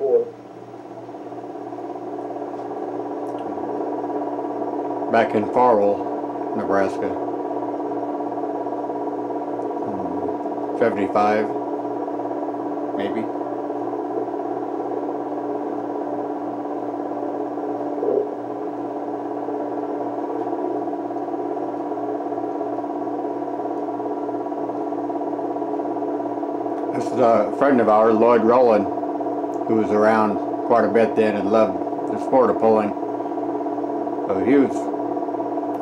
before. Back in Farwell, Nebraska, 75, maybe. This is a friend of ours, Lloyd Rowland, who was around quite a bit then and loved the sport of pulling. So he was.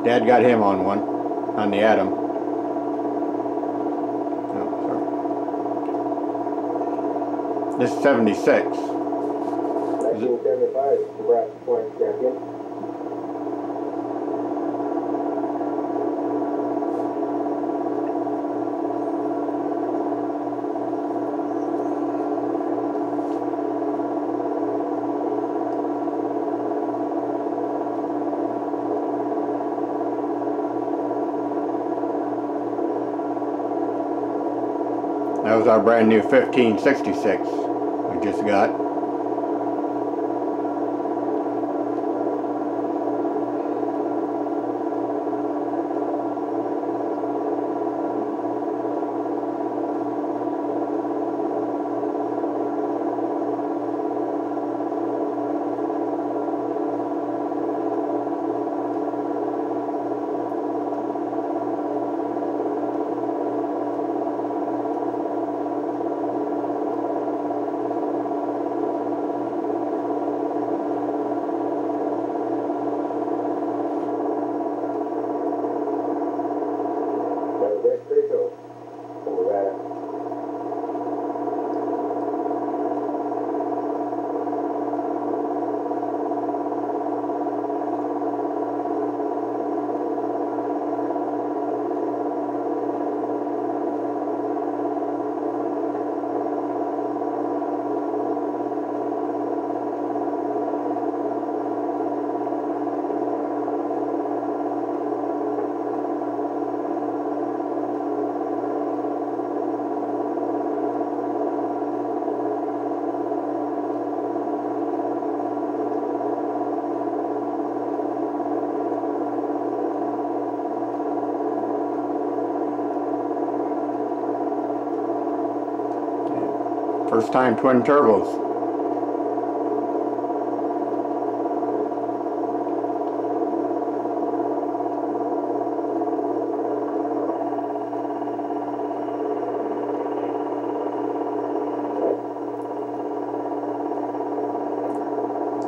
Dad got him on one, on the Atom. Oh, sorry. This is 76. 1975, Nebraska Point Champion. That was our brand new 1566 we just got. First time twin turbos.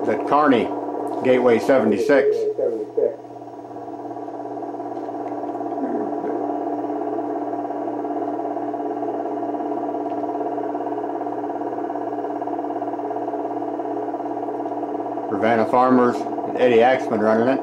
That Kearney, Gateway 76. Vanna Farmers and Eddie Axman running it.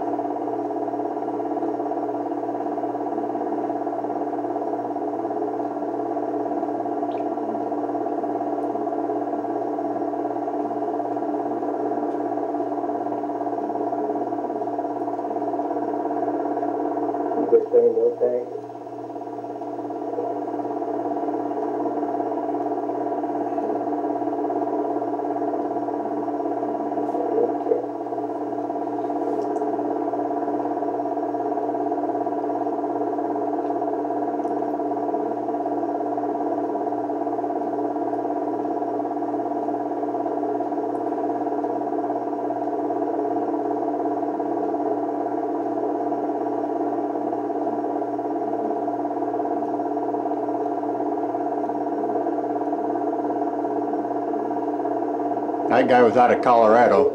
That guy was out of Colorado.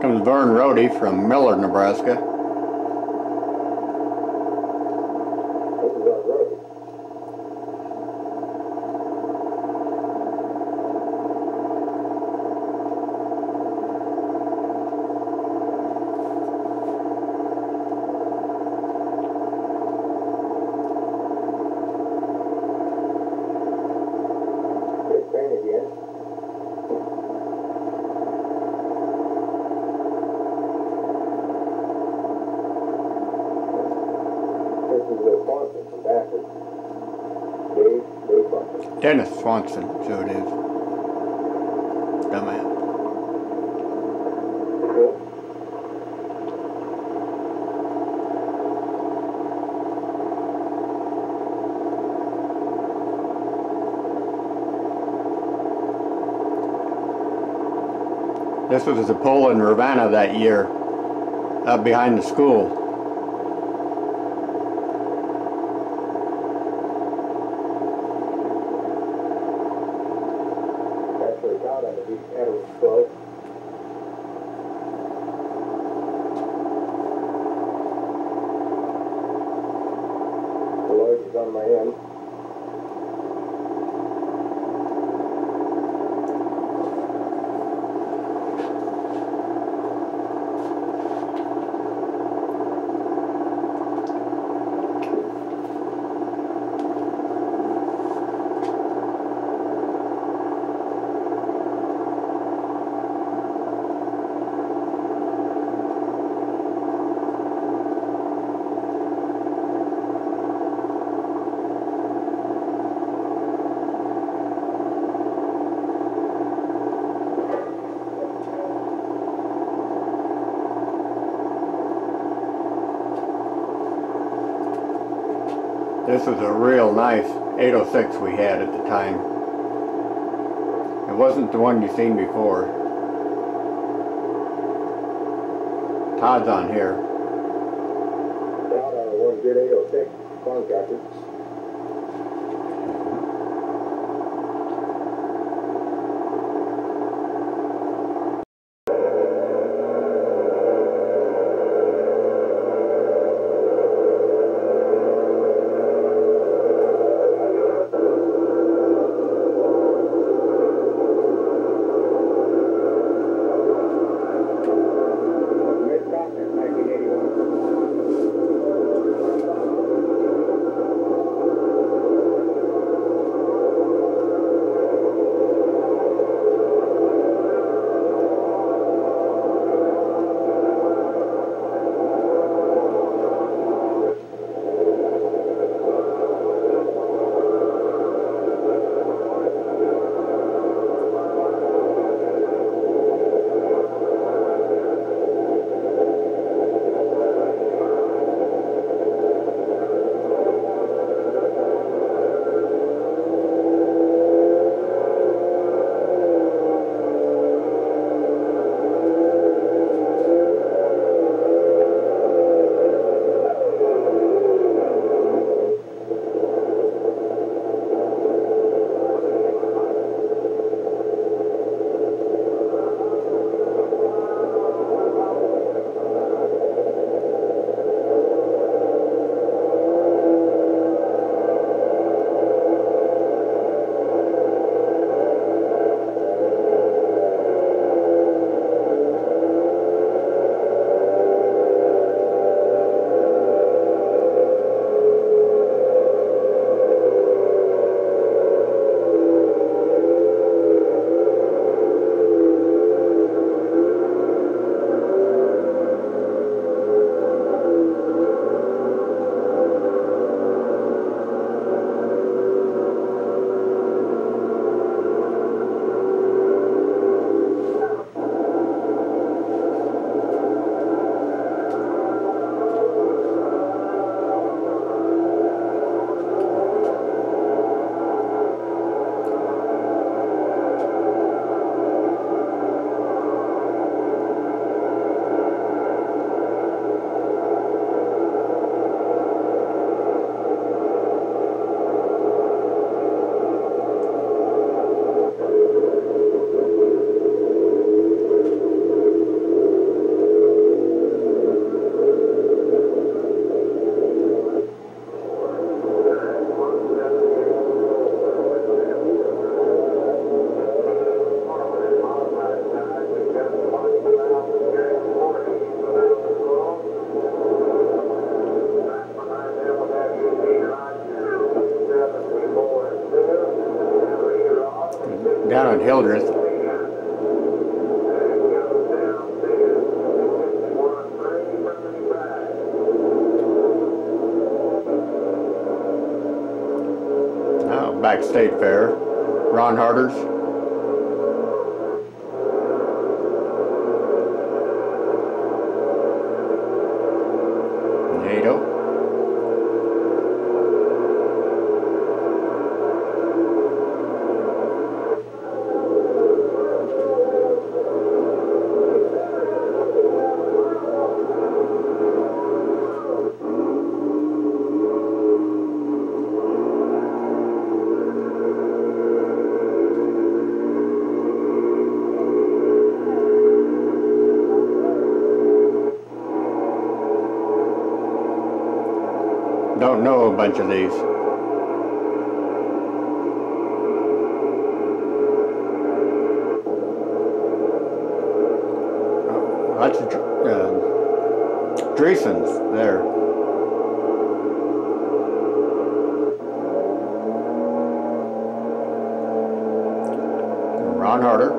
Comes Vern Rohde from Miller, Nebraska. Dennis Swanson, so it is. Dumbass. This was a poll in Ravenna that year, up behind the school. This was a real nice 806 we had at the time. It wasn't the one you've seen before. Todd's on here. Todd on the one good 806 contractor. Hildreth. I back State Fair, Ron Harder's. Don't know a bunch of these. Oh, that's Dreesen's there. Ron Harder.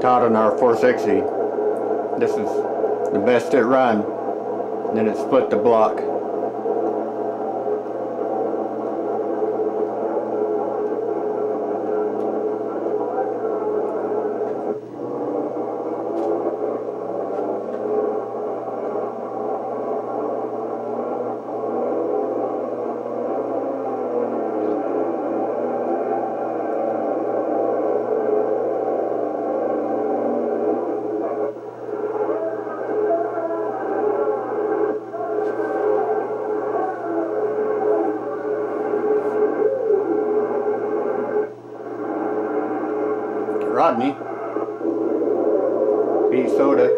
Todd on our 460. This is the best it run. Then it split the block. Rodney, B. Soda,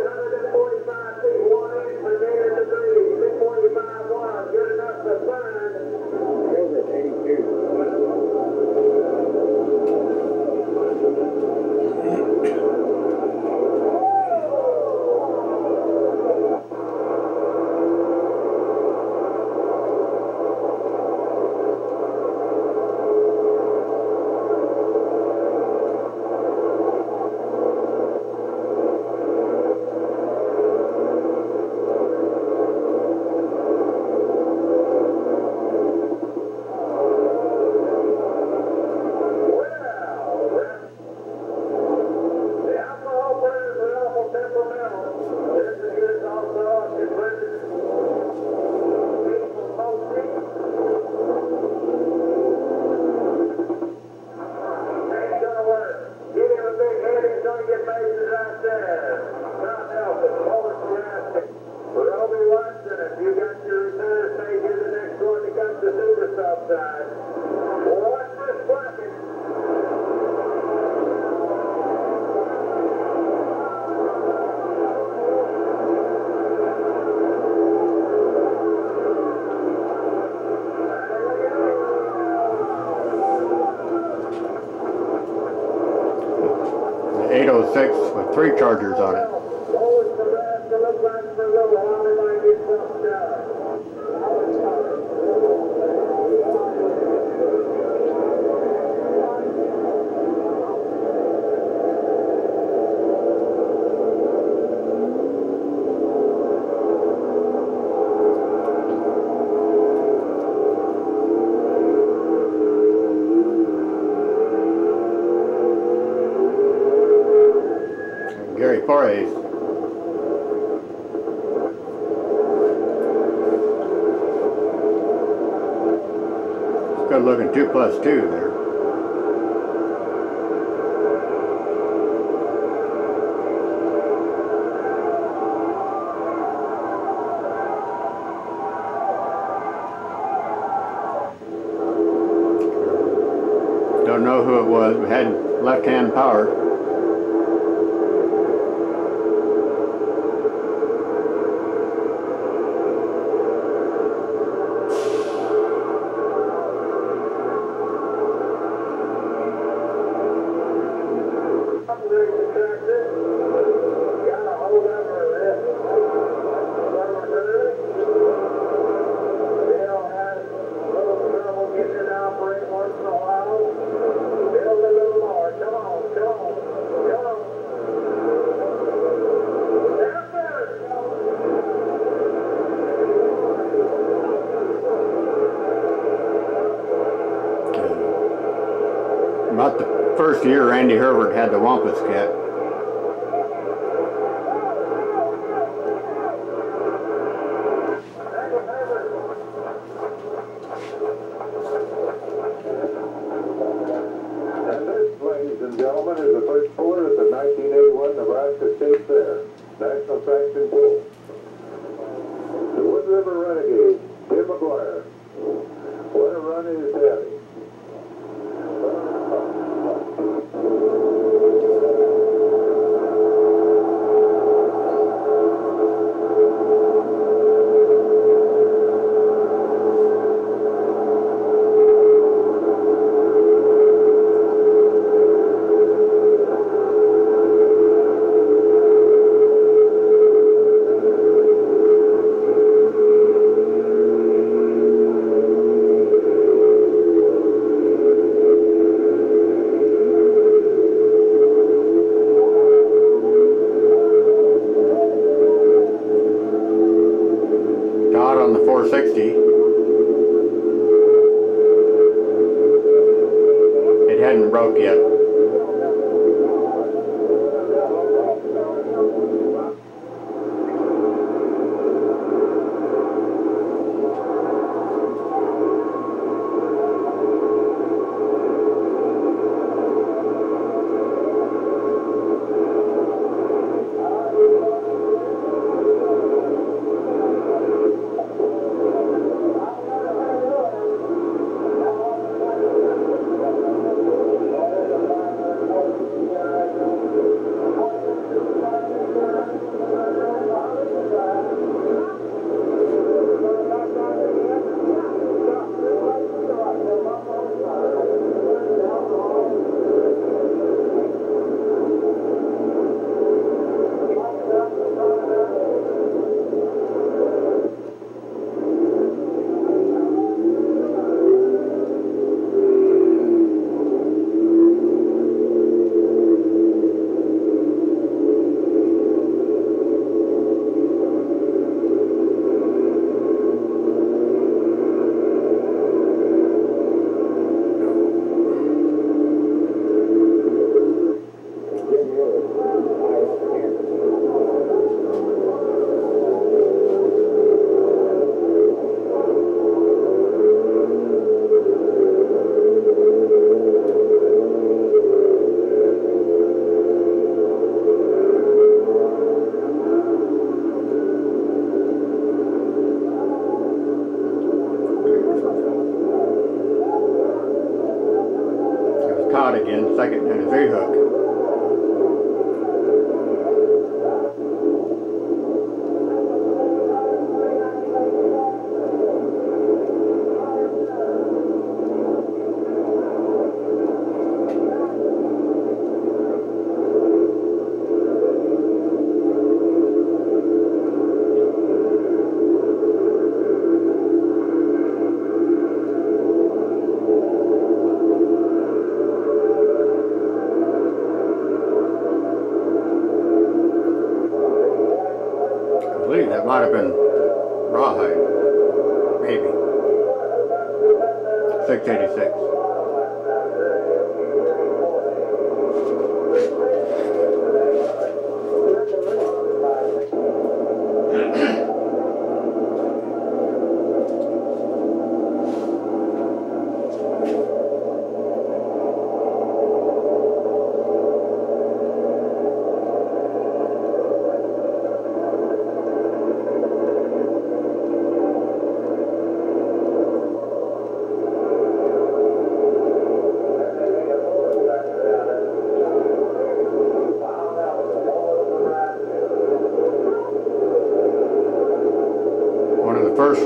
with 3 Chargers on it. Looking 2+2 there. Don't know who it was. We had left-hand power. About the first year Andy Herbert had the Wampus cat.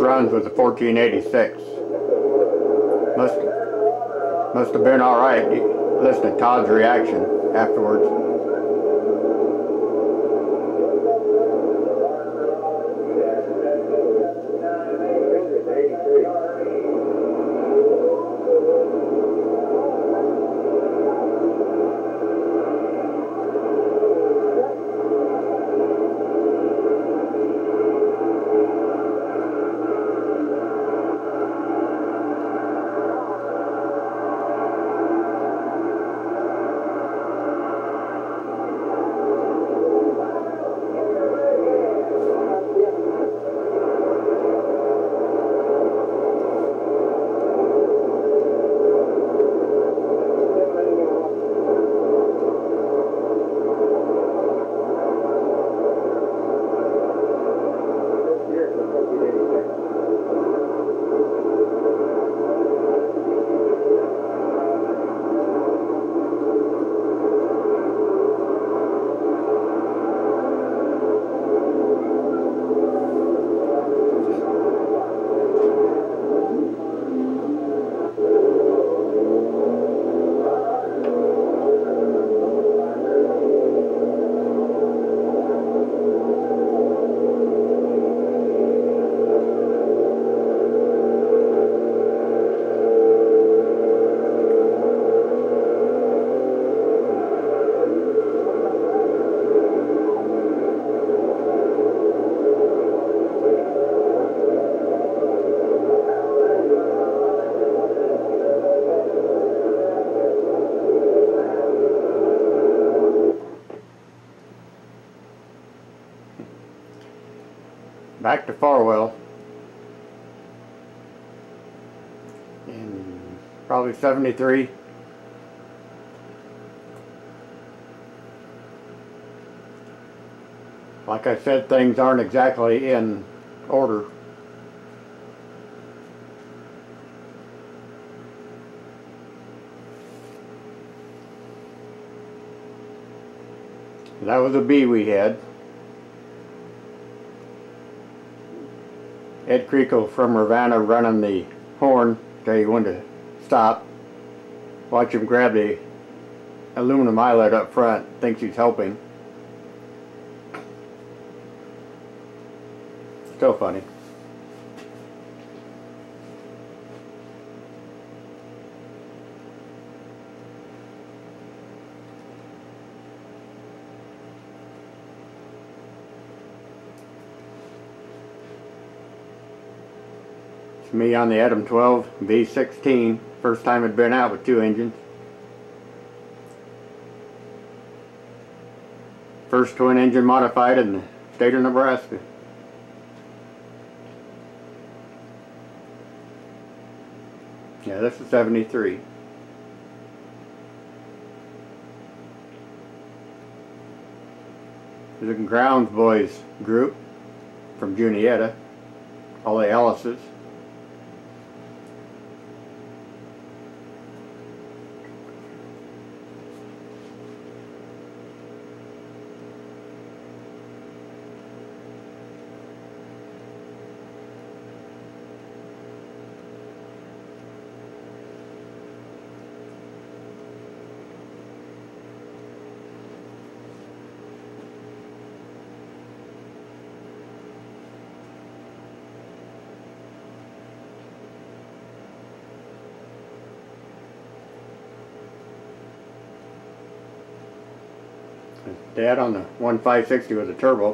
Runs was a 1486. Must have been all right. Listen to Todd's reaction afterwards. back to Farwell in probably 73. Like I said, things aren't exactly in order. That was a bee we had. Ed Crikel from Ravenna running the horn, tell you when to stop. Watch him grab the aluminum eyelet up front, thinks he's helping. Still funny. It's me on the Atom 12 V16, first time it'd been out with two engines. First twin engine modified in the state of Nebraska. Yeah, this is 73. There's a Grounds Boys group from Juniata, all the Ellises. Dad on the 1560 with a turbo.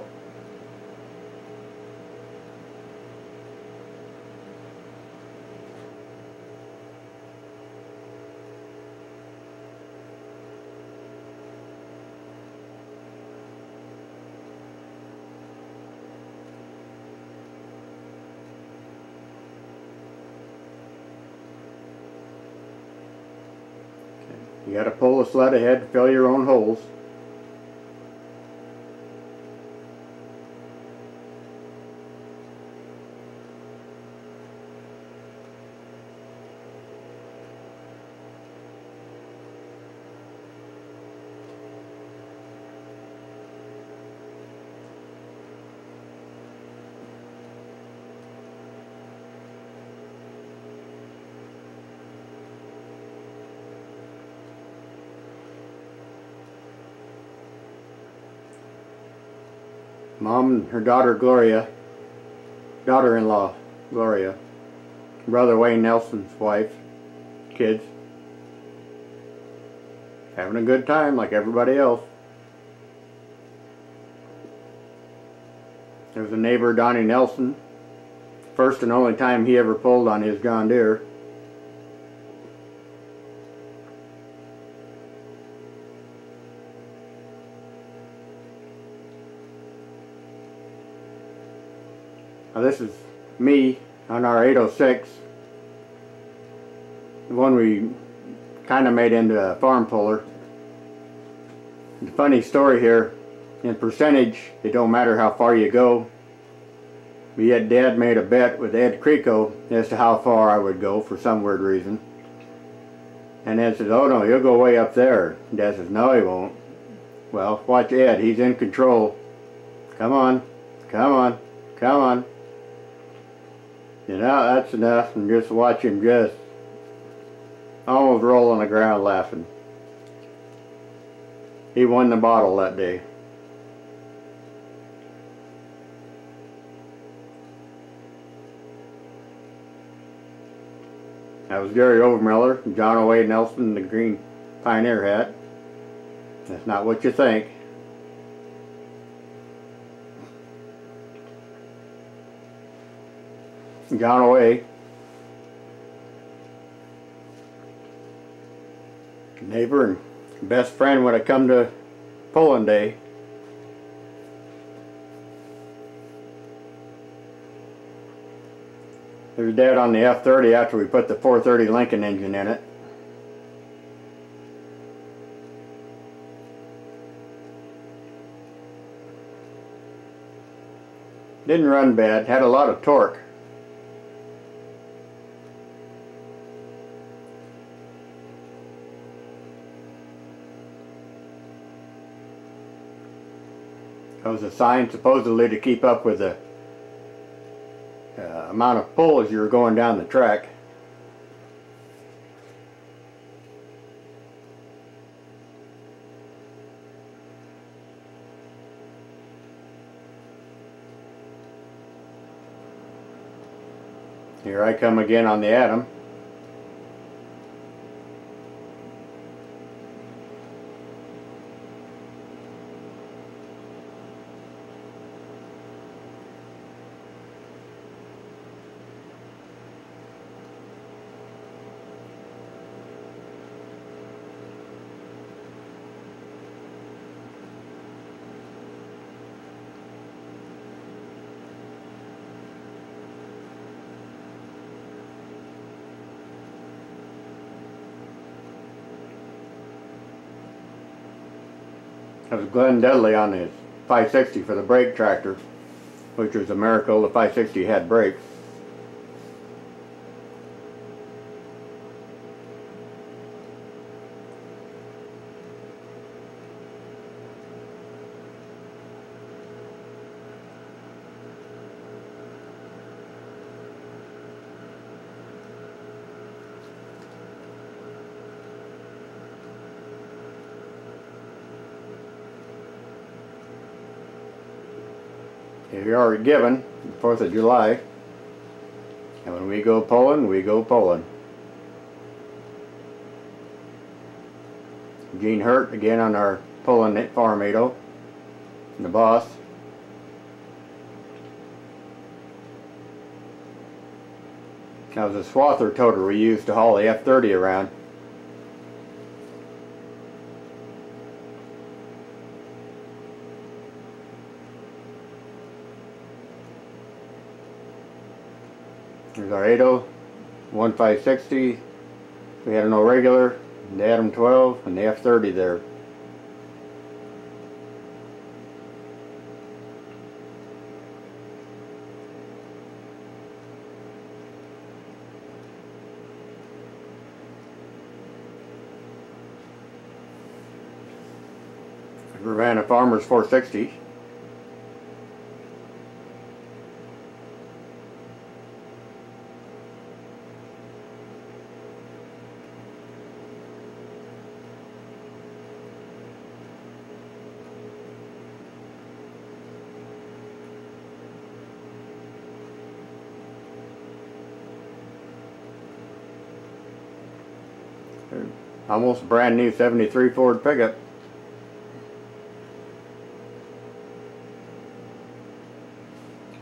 Okay. You got to pull the sled ahead to fill your own holes. Mom and her daughter Gloria, daughter-in-law Gloria, brother Wayne Nelson's wife, kids, having a good time like everybody else. There was a neighbor, Donnie Nelson, first and only time he ever pulled on his Gondier. Now this is me on our 806, the one we kind of made into a farm puller. The funny story here, in percentage, it don't matter how far you go. But yet Dad made a bet with Ed Crikel as to how far I would go for some weird reason. And Ed says, oh no, he'll go way up there. Dad says, no he won't. Well, watch Ed, he's in control. Come on, come on, come on. You know, that's enough, and just watch him just almost roll on the ground laughing. He won the bottle that day. That was Gary Overmiller, John O.A. Nelson, the green pioneer hat. That's not what you think. Gone away. Neighbor and best friend when I come to Poland Day. There's dad on the F-30 after we put the 430 Lincoln engine in it. Didn't run bad, had a lot of torque. That was a sign supposedly to keep up with the amount of pull as you were going down the track. Here I come again on the Atom. That was Glenn Dudley on his 560 for the brake tractor, which was a miracle the 560 had brakes. If you're already given, the 4th of July, and when we go polling, we go polling. Gene Hurd again on our polling at Farmado, the boss. That was a swather toter we used to haul the F-30 around. There's our 80, 1560, we had an old regular, the Atom 12, and the F-30 there. Vanna Farmers 460. Almost brand new 73 Ford pickup.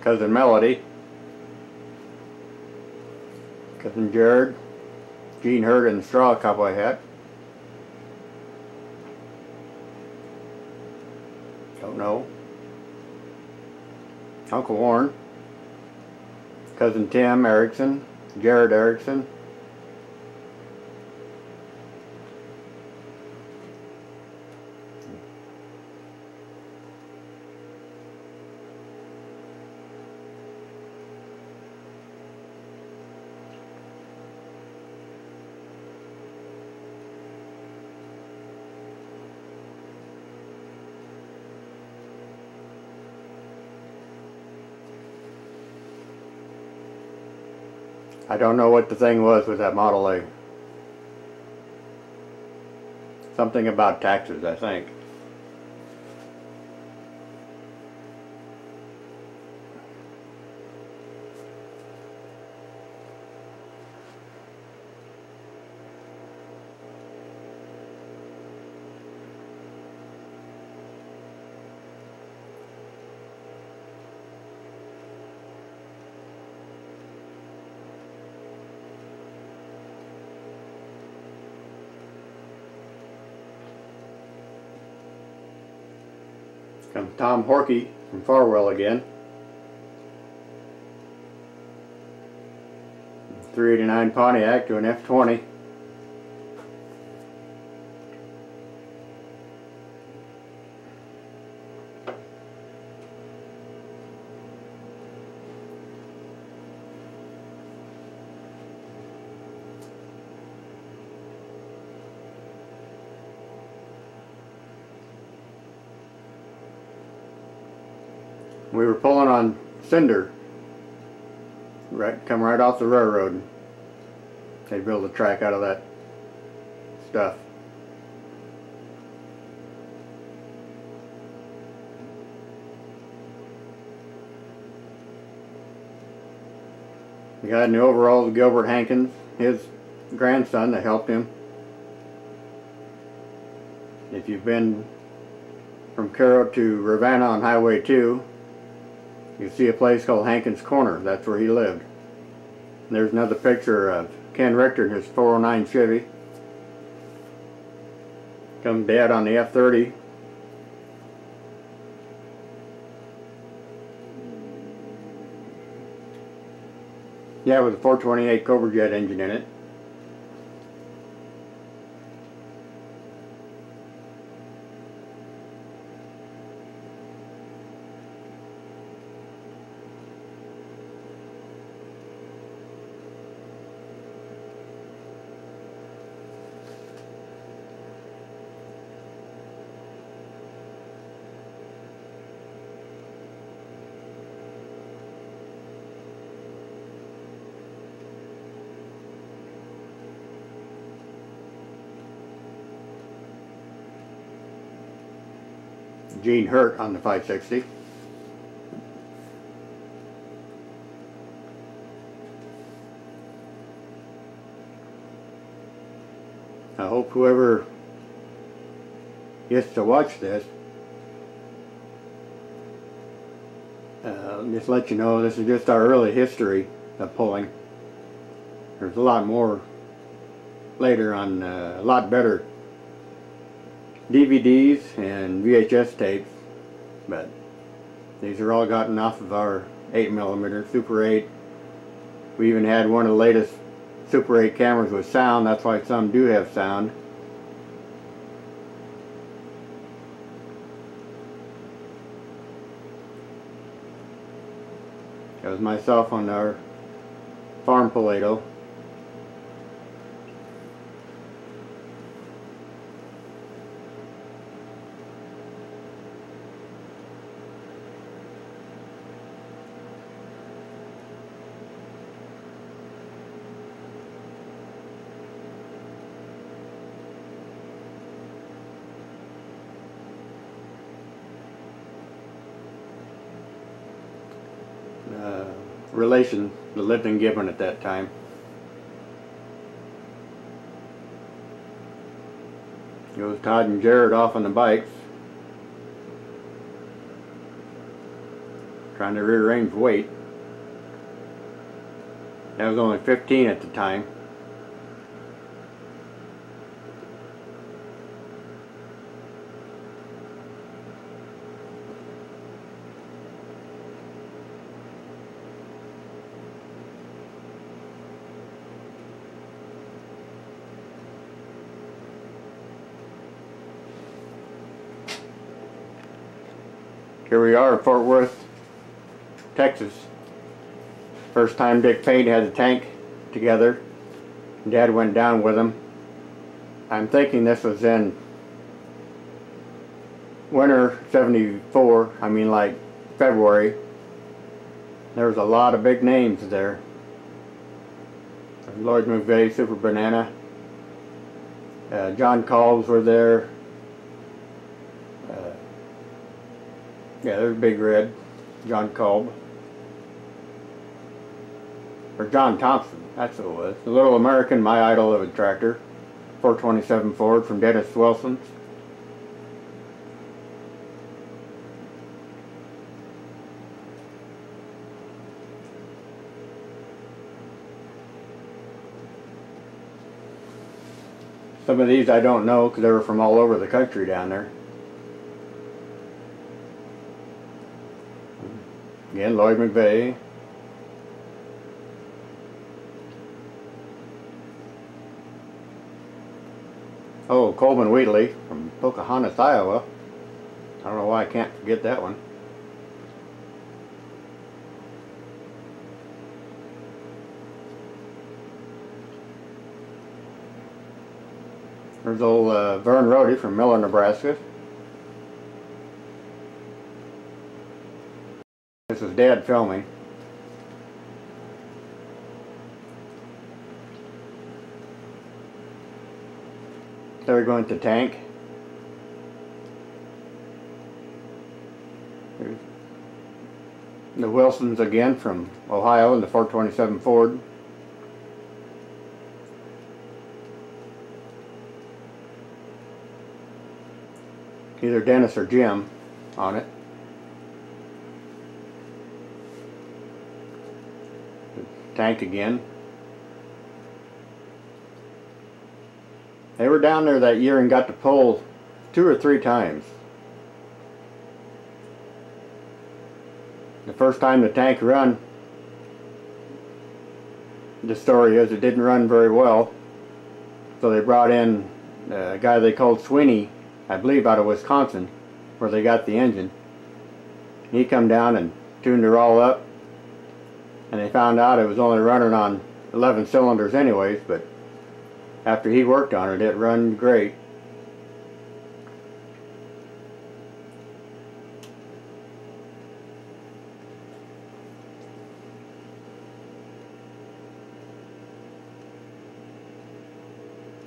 Cousin Melody, Cousin Jared, Gene Hurd in the straw cowboy hat. Don't know. Uncle Warren, Cousin Tim Erickson, Jared Erickson. I don't know what the thing was with that Model A. Something about taxes, I think. Comes Tom Horky from Farwell again. 389 Pontiac to an F-20. We were pulling on cinder, come right off the railroad. They built a track out of that stuff. The guy in the overalls, Gilbert Hankins, his grandson that helped him. If you've been from Cairo to Ravenna on Highway 2, you see a place called Hankins Corner. That's where he lived. And there's another picture of Ken Richter in his 409 Chevy. Come dead on the F-30. Yeah, with a 428 Cobra jet engine in it. Gene Hurd on the 560. I hope whoever gets to watch this, just let you know this is just our early history of pulling. There's a lot more later on, a lot better DVDs and VHS tapes, but these are all gotten off of our 8mm Super 8. We even had one of the latest Super 8 cameras with sound. That's why some do have sound. That was myself on our farm Palado. Relation that lived in Gibbon at that time. Goes Todd and Jared off on the bikes, trying to rearrange weight. I was only 15 at the time. Here we are in Fort Worth, Texas. First time Dick Payne had a tank together. Dad went down with him. I'm thinking this was in winter 74, I mean like February. There was a lot of big names there. Lloyd McVeigh, Super Banana. John Calls were there. Yeah, there's Big Red, John Kolb, or John Thompson, that's who it was. The Little American, my idol of a tractor, 427 Ford from Dennis Wilson's. Some of these I don't know because they were from all over the country down there. Again, Lloyd McVeigh. Oh, Coleman Wheatley from Pocahontas, Iowa. I don't know why I can't forget that one. There's old Vern Rohde from Miller, Nebraska. This is Dad filming. They're going to tank. There's the Wilsons again from Ohio in the 427 Ford. Either Dennis or Jim on it. Tank again. They were down there that year and got to pole 2 or 3 times. The first time the tank run, the story is it didn't run very well, so they brought in a guy they called Sweeney, I believe out of Wisconsin, where they got the engine. He come down and tuned her all up, and they found out it was only running on 11 cylinders anyways, but after he worked on it, it run great.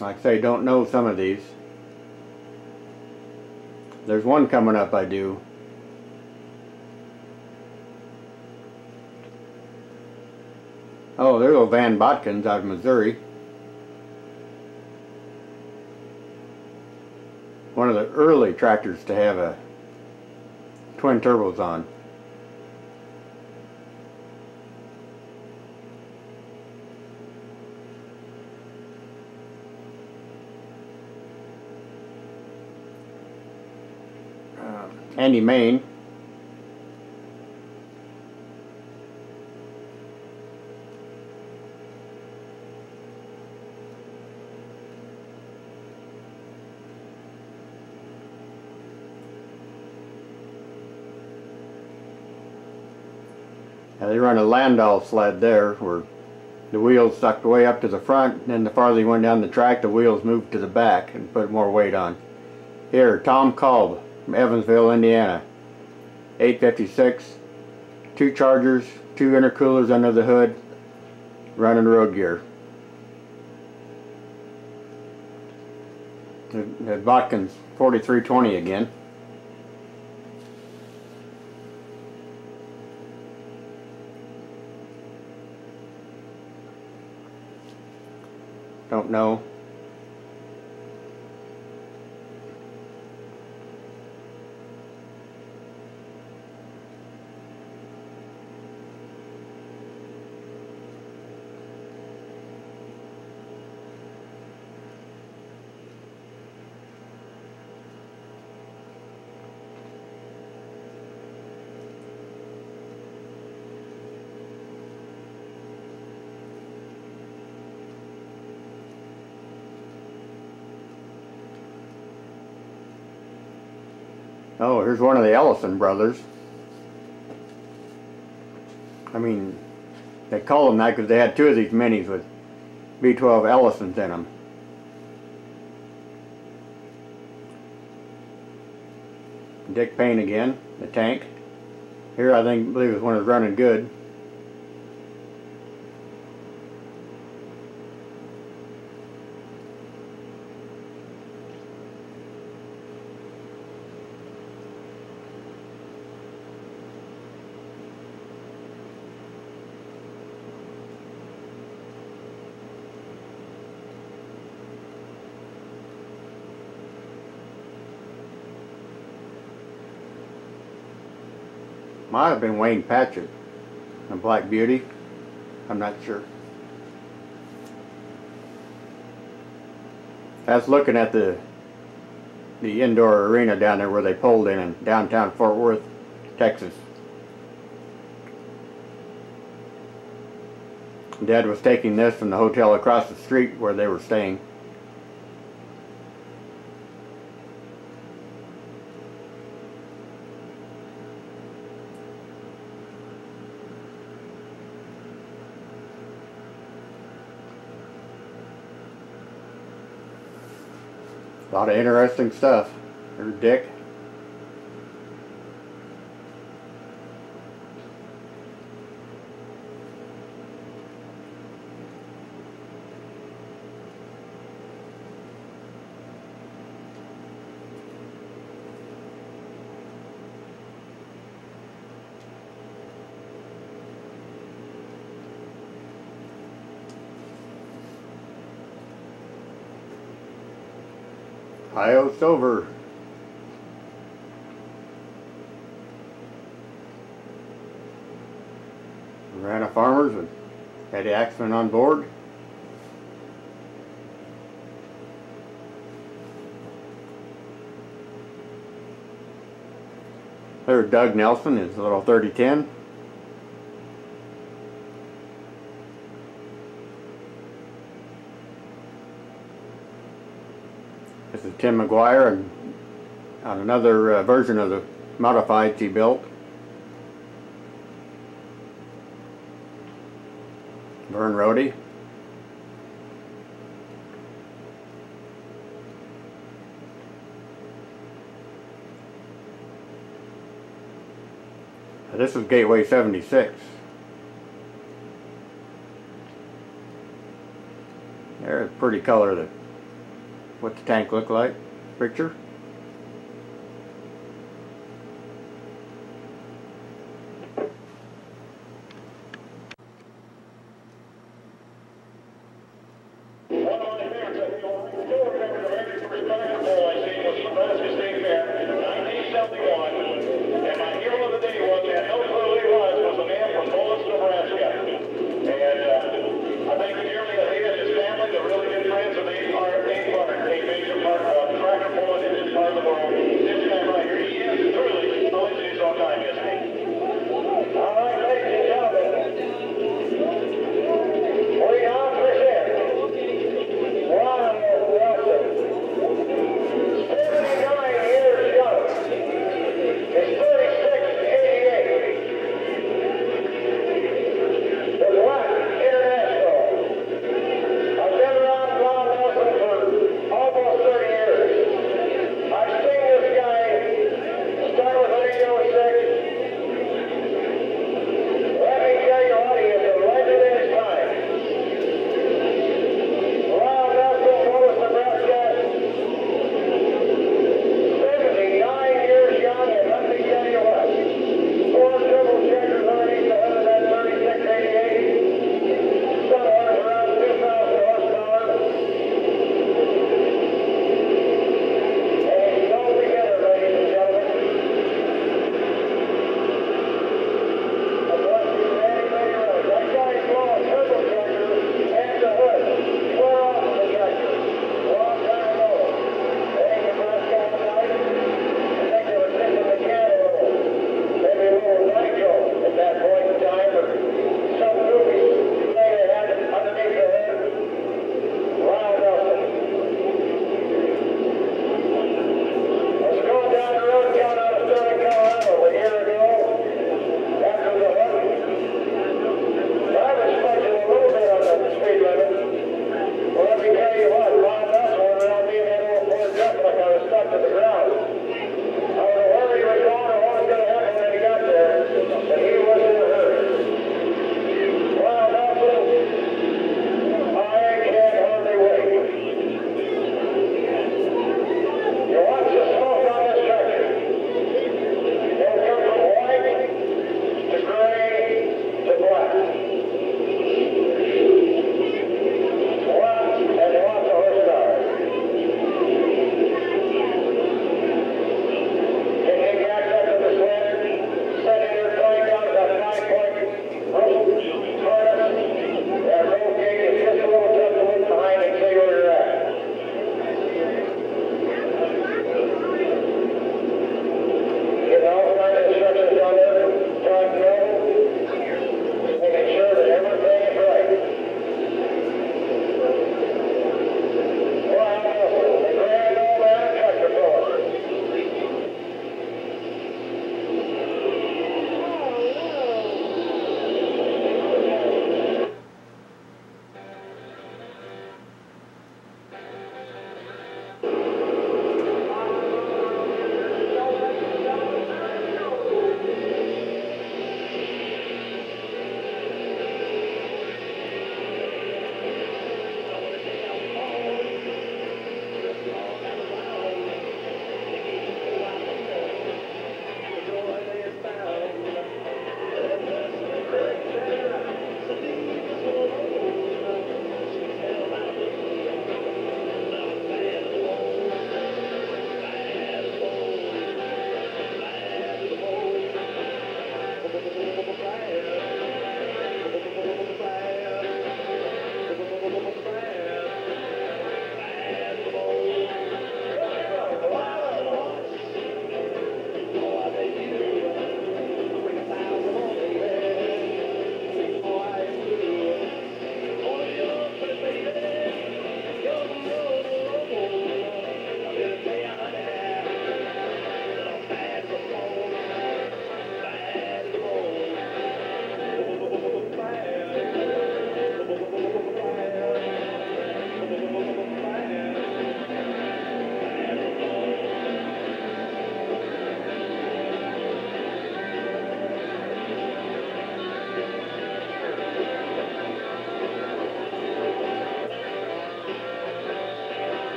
Like I say, don't know some of these. There's one coming up I do. Oh, there's old Van Botkins out of Missouri. One of the early tractors to have a twin turbos on. Andy Main. Now they run a Landau sled there where the wheels sucked way up to the front, and then the farther you went down the track the wheels moved to the back and put more weight on. Here, Tom Kolb from Evansville, Indiana. 856, 2 chargers, 2 intercoolers under the hood, running road gear. The Watkins 4320 again. Don't know. Oh, here's one of the Ellison brothers. I mean, they call them that because they had 2 of these minis with B12 Ellisons in them. Dick Payne again, the tank. Here I think, believe this one is running good. Might have been Wayne Patchett and Black Beauty. I'm not sure. I was looking at the indoor arena down there where they pulled in downtown Fort Worth, Texas. Dad was taking this from the hotel across the street where they were staying. A lot of interesting stuff. There's Dick. Hi-yo Silver. Vanna Farmers and Eddie Axman on board. There's Doug Nelson, his little 3010. This is Tim McGuire and on another version of the modified he built. Vern Rohde. This is Gateway 76. There's a pretty color that what the tank looked like picture. Family, they're really good friends, and they are a big part of a major part of Tractor Pulling.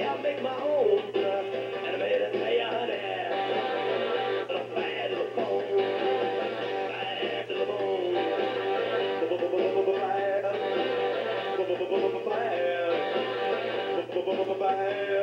see how big my hole was. And I made it pay out there. But I'm flying to the bone. Flying to the bone. Flying. Flying. Flying.